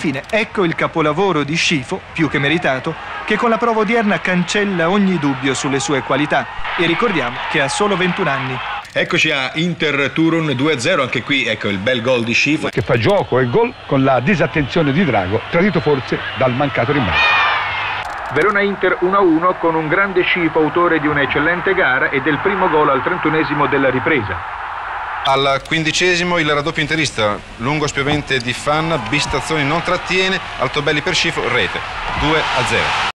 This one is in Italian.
Infine, ecco il capolavoro di Scifo, più che meritato, che con la prova odierna cancella ogni dubbio sulle sue qualità. E ricordiamo che ha solo 21 anni. Eccoci a Inter Turun 2-0, anche qui ecco il bel gol di Scifo. Che fa gioco e gol con la disattenzione di Drago, tradito forse dal mancato rimbalzo. Verona-Inter 1-1 con un grande Scifo, autore di un'eccellente gara e del primo gol al 31° della ripresa. Al 15° il raddoppio interista, lungo spiovente di Fanna, Bistazzoni non trattiene, Altobelli per Scifo, rete 2-0.